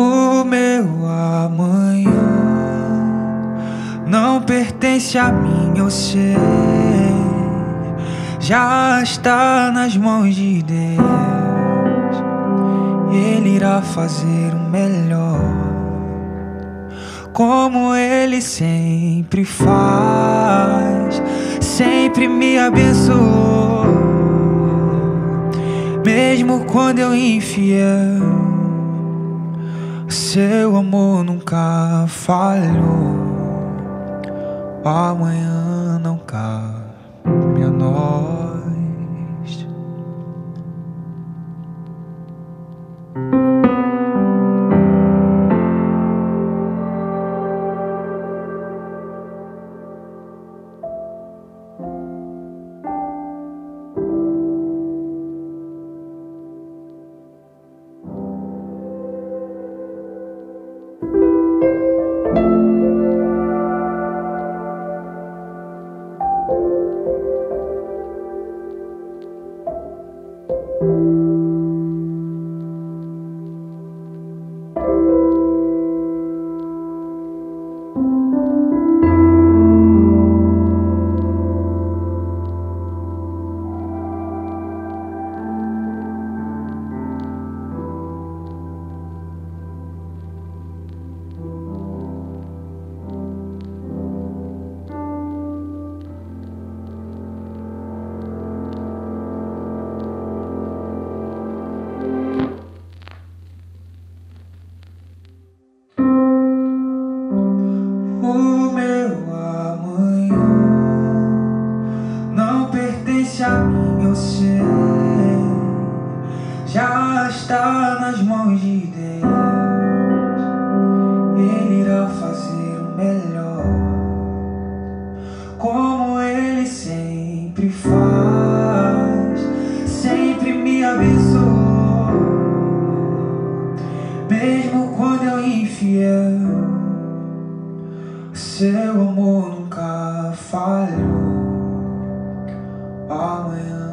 o meu amanhã não pertence a mim, eu sei. Já está nas mãos de Deus, Ele irá fazer o melhor, como Ele sempre faz. Sempre me abençoou, mesmo quando eu infiel, Seu amor nunca falhou. Amanhã não cabe a nós. Eu sei, já está nas mãos de Deus, Ele irá fazer o melhor, como Ele sempre faz. Sempre me abençoou, mesmo quando eu infiel, Seu amor nunca falhou. Amanhã